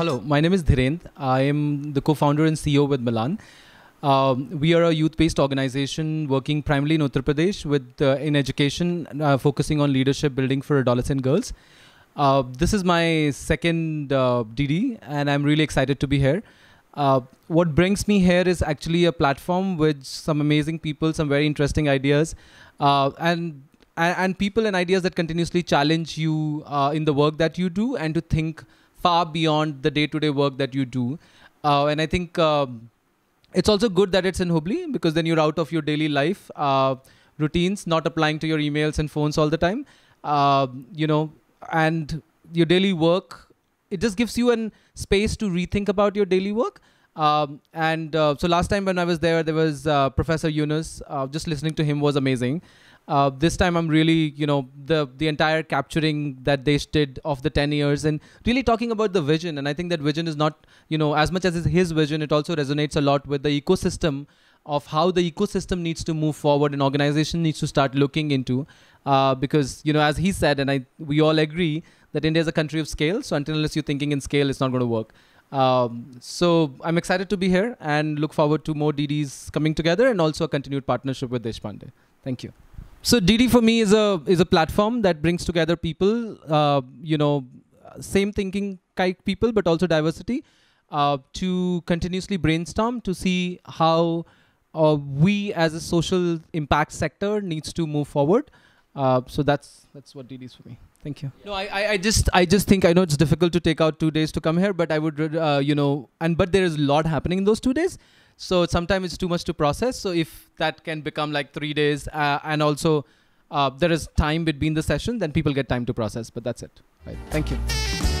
Hello, my name is Dhirendra. I am the co-founder and CEO with Milaan. We are a youth-based organization working primarily in Uttar Pradesh in education, focusing on leadership building for adolescent girls. This is my second DD, and I'm really excited to be here. What brings me here is actually a platform with some amazing people, some very interesting ideas, and people and ideas that continuously challenge you in the work that you do and to think far beyond the day-to-day work that you do. And I think it's also good that it's in Hubli, because then you're out of your daily life routines, not applying to your emails and phones all the time, you know, and your daily work. It just gives you a space to rethink about your daily work. So last time when I was there was Professor Yunus. Just listening to him was amazing. This time I'm really, you know, the entire capturing that Desh did of the 10 years and really talking about the vision. And I think that vision is not, you know, as much as it's his vision, it also resonates a lot with the ecosystem of how the ecosystem needs to move forward and organization needs to start looking into. Because, you know, as he said, and we all agree that India is a country of scale. So unless you're thinking in scale, it's not going to work. So I'm excited to be here and look forward to more DDs coming together and also a continued partnership with Deshpande. Thank you. So DD for me is a platform that brings together people, you know, same thinking type people, but also diversity, to continuously brainstorm to see how we as a social impact sector needs to move forward. So that's what DD is for me. Thank you. No, I just think, I know it's difficult to take out 2 days to come here, but I would, you know, but there is a lot happening in those 2 days. So sometimes it's too much to process. So if that can become like 3 days and also there is time between the session, then people get time to process. But that's it. Right. Thank you.